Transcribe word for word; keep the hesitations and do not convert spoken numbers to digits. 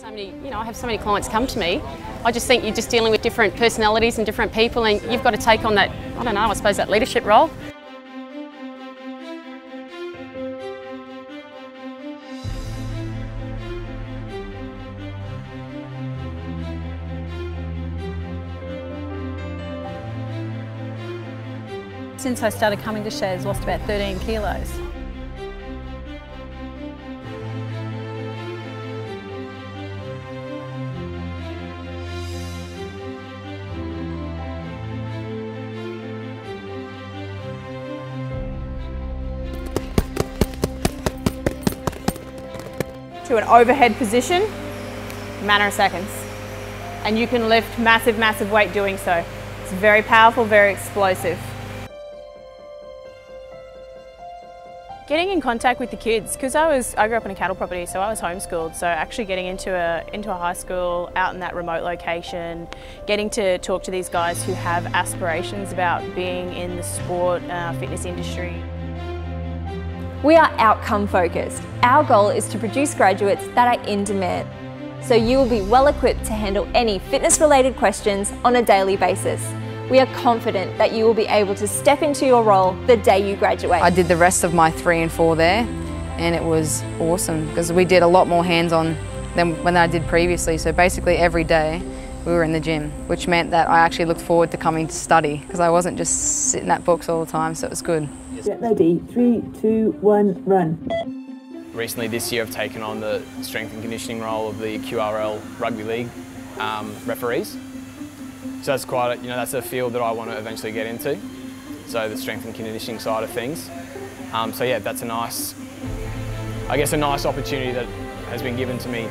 so many, you know, I have so many clients come to me. I just think you're just dealing with different personalities and different people, and you've got to take on that, I don't know, I suppose that leadership role. Since I started coming to Shaz, I've lost about thirteen kilos. To an overhead position, a matter of seconds. And you can lift massive, massive weight doing so. It's very powerful, very explosive. Getting in contact with the kids, because I was I grew up on a cattle property, so I was homeschooled. So actually getting into a into a high school out in that remote location, getting to talk to these guys who have aspirations about being in the sport uh, fitness industry. We are outcome focused. Our goal is to produce graduates that are in demand, so you will be well equipped to handle any fitness related questions on a daily basis. We are confident that you will be able to step into your role the day you graduate. I did the rest of my three and four there, and it was awesome because we did a lot more hands-on than when I did previously. So basically every day we were in the gym, which meant that I actually looked forward to coming to study because I wasn't just sitting at books all the time, so it was good. Get ready, three, two, one, run. Recently this year I've taken on the strength and conditioning role of the Q R L rugby league um, referees. So that's quite, a, you know, that's a field that I want to eventually get into. So the strength and conditioning side of things. Um, so yeah, that's a nice, I guess a nice opportunity that has been given to me.